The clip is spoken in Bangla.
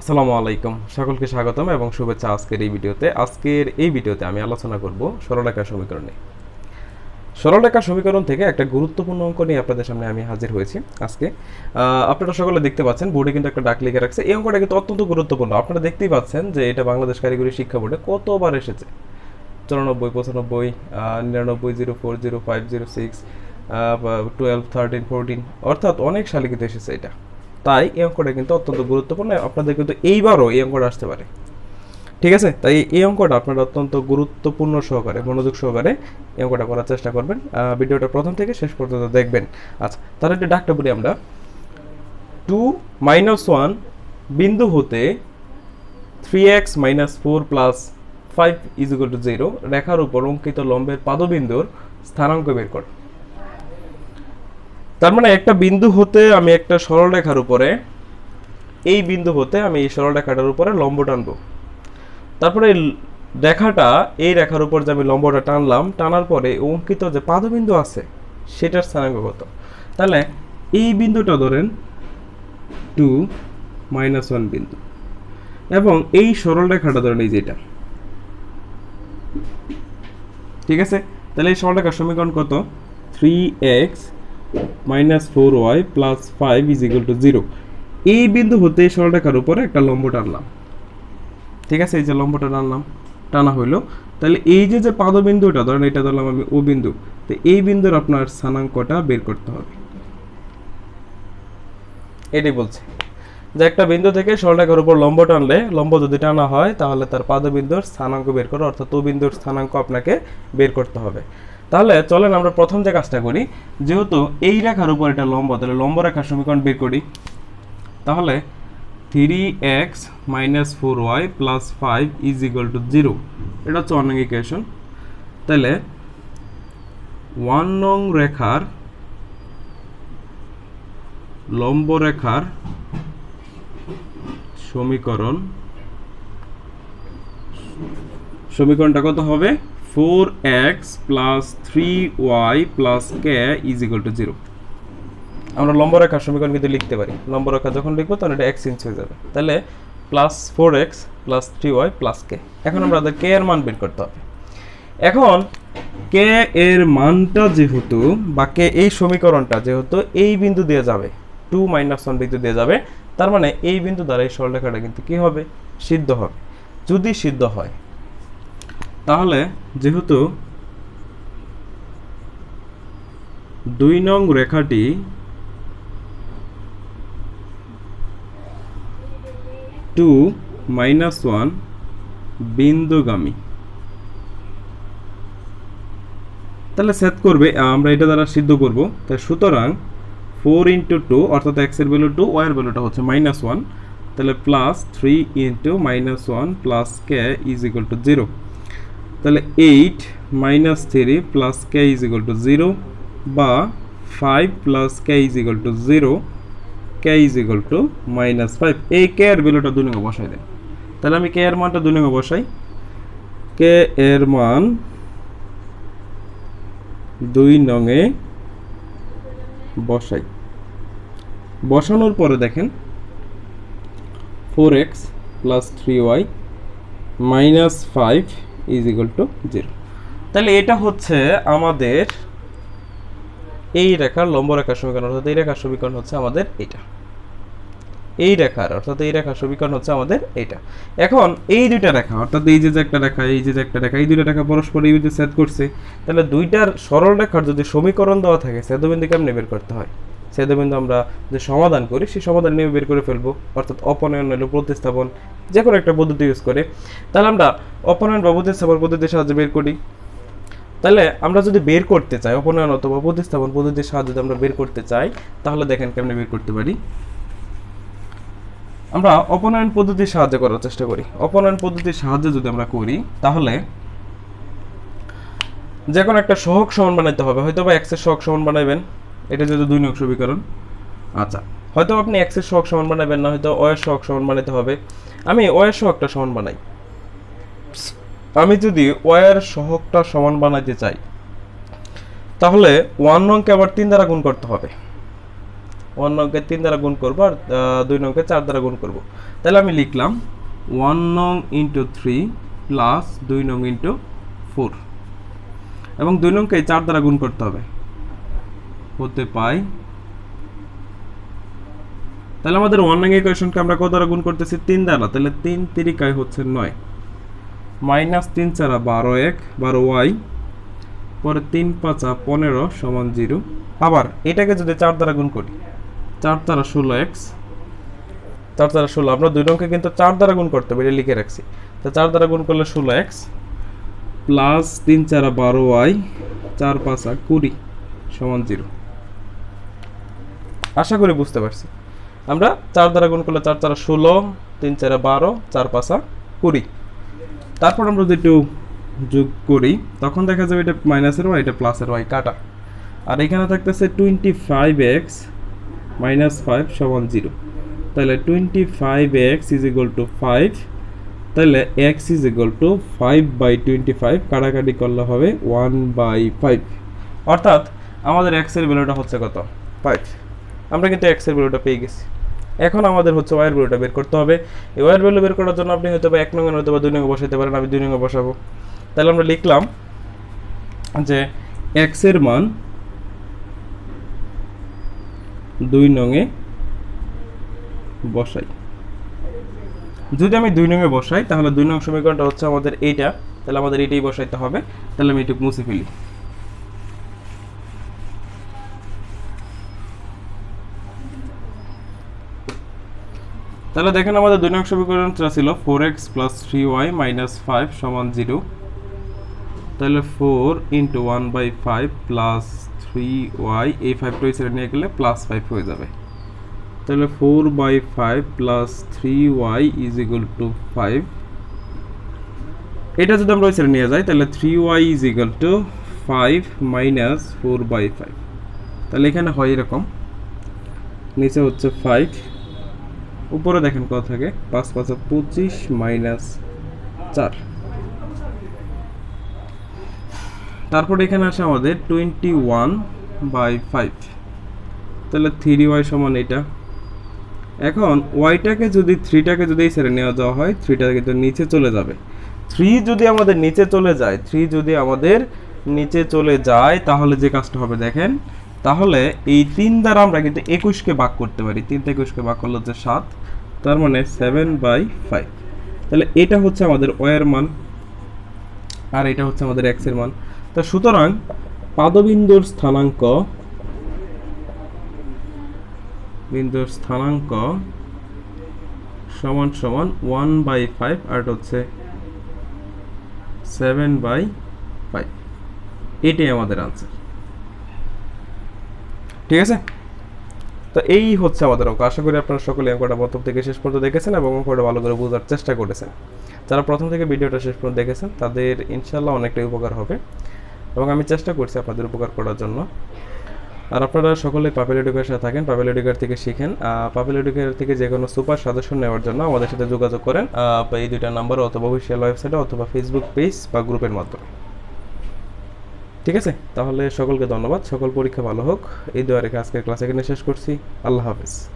আসসালামু আলাইকুম সকলকে স্বাগতম এবং শুভেচ্ছা আজকের এই ভিডিওতে আমি আলোচনা করব সরলরেখা সমীকরণ নিয়ে। সরলরেখা সমীকরণ থেকে একটা গুরুত্বপূর্ণ অঙ্ক নিয়ে আপনাদের সামনে আমি হাজির হয়েছি আজকে। আপনারা সকলে দেখতে পাচ্ছেন বোর্ডে কিন্তু একটা ডাক লিখে রাখছে, এই অঙ্কটা কিন্তু অত্যন্ত গুরুত্বপূর্ণ। আপনারা দেখতেই পাচ্ছেন যে এটা বাংলাদেশ কারিগরি শিক্ষা বোর্ডে কতবার এসেছে, 94, 95, 05, 06, 12, 13, 14 অর্থাৎ অনেক সালে কিন্তু এসেছে এটা। তাই এই অঙ্কটা কিন্তু অত্যন্ত গুরুত্বপূর্ণ, আপনাদের কিন্তু এইবারও এই অঙ্কটা আসতে পারে, ঠিক আছে? তাই এই অঙ্কটা আপনারা অত্যন্ত গুরুত্বপূর্ণ সহকারে মনোযোগ সহকারে এই অঙ্কটা করার চেষ্টা করবেন, ভিডিওটা প্রথম থেকে শেষ পর্যন্ত দেখবেন। আচ্ছা, তাহলে এটা ডাকটা বলি আমরা, 2 - 1 বিন্দু হতে 3x - 4 + 5 = 0 রেখার উপর অঙ্কিত লম্বের পাদবিন্দুর স্থানাঙ্ক বের কর। তার মানে একটা বিন্দু হতে আমি একটা সরলরেখার উপরে, এই বিন্দু হতে আমি এই সরলরেখাটার উপরে লম্ব টানবো, তারপরে এই রেখার উপর যে আমি লম্বটা টানলাম, টানার পরে অঙ্কিত যে পাদবিন্দু আছে সেটার স্থানাঙ্ক কত। তাহলে এই বিন্দুটা ধরেন 2 - 1 বিন্দু, এবং এই সরলরেখাটা ধরেন এই যেটা, ঠিক আছে? তাহলে এই সরলরেখার সমীকরণ কত, 3x - 4y + 5 = 0। এই বিন্দু হতে সরলরেখার উপরে একটা লম্ব টানলাম, ঠিক আছে? এই যে লম্বটা টানা হইলো, তাহলে এই যে পাদবিন্দুটা ধরেন এটা ধরলাম আমি ও বিন্দু, তো এই বিন্দুর আপনার স্থানাঙ্কটা বের করতে হবে। এটাই বলছে যে একটা বিন্দু থেকে সরলরেখার উপর লম্ব টানলে, লম্ব যদি টানা হয় তাহলে তার পাদবিন্দুর স্থানাঙ্ক বের করো, অর্থাৎ ও বিন্দুর স্থানাঙ্ক আপনাকে বের করতে হবে। তাহলে চলেন আমরা প্রথম যে কাজটা করি, যেহেতু এই রেখার উপর এটা লম্ব, তাহলে লম্ব রেখার সমীকরণ বের করি। তাহলে 3x - 4y + 5 = 0, এটা হচ্ছে 1 নং ইকুয়েশন। তাহলে 1 নং রেখার লম্ব রেখার সমীকরণটা কত হবে, 4x + 3y + k = 0। আমরা লম্ব রেখার সমীকরণ কিন্তু লিখতে পারি, লম্ব রেখা যখন লিখবো তখন এটা x ইঞ্চ হয়ে যাবে। তাহলে +4x + 3y + k। এখন আমাদের k এর মান বের করতে হবে। এখন k এর মানটা যেহেতু, বা k এই সমীকরণটা যেহেতু এই বিন্দু দিয়ে যাবে, 2 - 1 বিন্দু দিয়ে যাবে, তার মানে এই বিন্দু দ্বারা এই সরলরেখাটা কিন্তু কি হবে, সিদ্ধ হবে। যদি সিদ্ধ হয় তাহলে যেহেতু 2 নং রেখাটি টু মাইনাস ওয়ান বিন্দুগামী, তাহলে সেট করবে আমরা এটা দ্বারা সিদ্ধ করবো। তাই সুতরাং 4 × 2 অর্থাৎ x এর ভ্যালু 2, y এর ভ্যালুটা হচ্ছে -1, তাহলে +3 - -1 + k = 0। তাহলে 8 - 3 + k = 0 বা 5 + k = 0, k = -5। এই k এর ভ্যালুটা 2 নং বসাই দেন। তাহলে আমি k এর মানটা 2 নং বসাই, k এর মান 2 নং এ বসাই। বসানোর পরে দেখেন 4x + 3y - 5 = 0। তাহলে এটা হচ্ছে আমাদের এই রেখার লম্ব রেখার সমীকরণ, অর্থাৎ এই রেখার সমীকরণ হচ্ছে আমাদের এটা, এই রেখার সমীকরণ হচ্ছে আমাদের এটা। এখন এই দুইটা রেখা, অর্থাৎ এই যে একটা রেখা, এই যে একটা রেখা, এই দুইটা রেখা পরস্পর এই বিন্দু ছেদ করছে, তাহলে দুইটার সরল রেখার যদি সমীকরণ দেওয়া থাকে, ছেদবিন্দু কেমনে বের করতে হয়, ছেদবিন্দু আমরা যে সমাধান করি সেই সমাধান নিয়ে বের করে ফেলবো, অর্থাৎ অপনয়ন হলো প্রতিস্থাপন, যে কোনো একটা পদ্ধতি ইউজ করে। তাহলে আমরা অপনয়ন বা প্রতিস্থাপন পদ্ধতির সাহায্যে বের করি। তাহলে আমরা যদি বের করতে চাই অপনয়ন অথবা প্রতিস্থাপন পদ্ধতির সাহায্যে যদি আমরা বের করতে চাই, তাহলে দেখেন কেমনে বের করতে পারি। আমরা অপনয়ন পদ্ধতির সাহায্যে করার চেষ্টা করি। অপনয়ন পদ্ধতির সাহায্যে যদি আমরা করি, তাহলে যে কোনো একটা সহগ সমান বানাইতে হবে, হয়তো বা এক্সের সহগ সমান বানাবেন, এটা যেহেতু 2 নং সমীকরণ। আচ্ছা, হয়তো আপনি এক্সের সহগ সমান বানাবেন না, হয়তো অয়ের সহগ সমান বানাইতে হবে। আমি অয়ের সহগটা সমান বানাই, আমি যদি ওয়ার সহগটা সমান বানাইতে চাই, তাহলে 1 নংকে আবার 3 দ্বারা গুণ করতে হবে, वन नंगे तीन द्वारा गुण करब और दुई नंगे चार द्वारा गुण करब ताहले आमी लिखलाम वन नंग इंटू थ्री प्लस दुई नंग इंटू फोर एवं दुई नंगे चार द्वारा गुण करते होबे होते पाई তাহলে আমাদের ওয়ান নং ইকুয়েশনকে আমরা কত দ্বারা গুণ করতেছি 3 দ্বারা তাহলে 3 3 কাই হচ্ছে 9 - 3 4 12 1 12y পরে 3 5 15 = 0 আবার এটাকে যদি 4 দ্বারা গুণ করি 4 4 16x 4 4 16 আমরা দুই রঙকে কিন্তু 4 দ্বারা গুণ করতে হবে এটা লিখে রাখছি তো 4 দ্বারা গুণ করলে 16x + 3 4 12y 4 5 20 = 0 আশা করি বুঝতে পারছেন আমরা 4 দ্বারা গুণ করলে 4 4 16 3 4 12 4 5 20 তারপর আমরা যদি একটু যোগ করি তখন দেখা যাবে এটা মাইনাস এর y এটা প্লাস এর y কাটা আর এখানে থাকতেছে 25x - 5 = 0 তাহলে 25x = 5 তাহলে x = 5/25 কাটাকাটি করলে হবে 1/5 অর্থাৎ আমাদের x এর ভ্যালুটা হচ্ছে কত 5 আমরা কিন্তু x এর ভ্যালুটা পেয়ে গেছি এখন আমাদের হচ্ছে ওয়াই এর ভ্যালুটা বের করতে হবে এই ওয়াই এর ভ্যালু বের করার জন্য আপনি হয়তো এক নং এর অথবা দুই নং এ বসাইতে পারেন আমি দুই নং এ বসাবো তাহলে আমরা লিখলাম যে x এর মান দুই নং এ বসাই যদি আমি দুই নং এ বসাই তাহলে দুই নং সমীকরণটা হচ্ছে আমাদের এইটা তাহলে আমাদের এটাই বসাইতে হবে তাহলে আমি এটুক মুছে ফেলি তাহলে দেখেন আমাদের দুই নং সমীকরণটা ছিল 4x + 3y - 5 = 0 তাহলে 4 * 1/5 + 3y এই 5 টা এর নিয়ে গেলে +5 হয়ে যাবে তাহলে 4/5 + 3y = 5 এটা যদি আমরা এর নিয়ে যাই তাহলে 3y = 5 - 4/5 তাহলে এখানে হয় এরকম নিচে হচ্ছে 5 উপরে দেখেন কত থাকে 5 5 25 - 4 তারপর এখানে আসে আমাদের 21/5 তাহলে 3y = এটা এখন y টাকে যদি 3 টাকে যদি ছেড়ে নেওয়া যাওয়া হয় 3 টাকে তো নিচে চলে যাবে 3 যদি আমাদের নিচে চলে যায় 3 যদি আমাদের নিচে চলে যায় তাহলে যে কাজটা হবে দেখেন তাহলে এই 3 দ্বারা আমরা কিন্তু 21 কে ভাগ করতে পারি 3 তে 21 কে ভাগ করলে হচ্ছে 7 তার মানে 7/5 তাহলে এটা হচ্ছে আমাদের y এর মান আর এটা হচ্ছে আমাদের x এর মান তো সুতরাং বিন্দুর স্থানাঙ্ক = 1/5 আর হচ্ছে 7/5 এটাই আমাদের आंसर ঠিক আছে তো এই হচ্ছে আমাদের অঙ্ক আশা করি আপনারা সকলে অঙ্কটা প্রথম থেকে শেষ পর্যন্ত দেখেছেন এবং অঙ্কটা ভালো করে বোঝার চেষ্টা করেছেন যারা প্রথম থেকে ভিডিওটা শেষ পর্যন্ত দেখেছেন তাদের ইনশাআল্লাহ অনেকটাই উপকার হবে এবং আমি চেষ্টা করছি আপনাদের উপকার করার জন্য আর আপনারা সকলে পাপেল এডুকের সাথে থাকেন পাপেল এডুকের থেকে শিখেন পাপেল এডুকের থেকে যে কোনো সুপার সাজেশন নেওয়ার জন্য আমাদের সাথে যোগাযোগ করেন এই দুইটা নাম্বার অথবা অফিশিয়াল ওয়েবসাইটে অথবা ফেসবুক পেজ বা গ্রুপের মাধ্যমে ঠিক আছে তাহলে সকলকে ধন্যবাদ সকল পরীক্ষা ভালো হোক এই দোয়া রেখে আজকের ক্লাস এখানে শেষ করছি আল্লাহ হাফেজ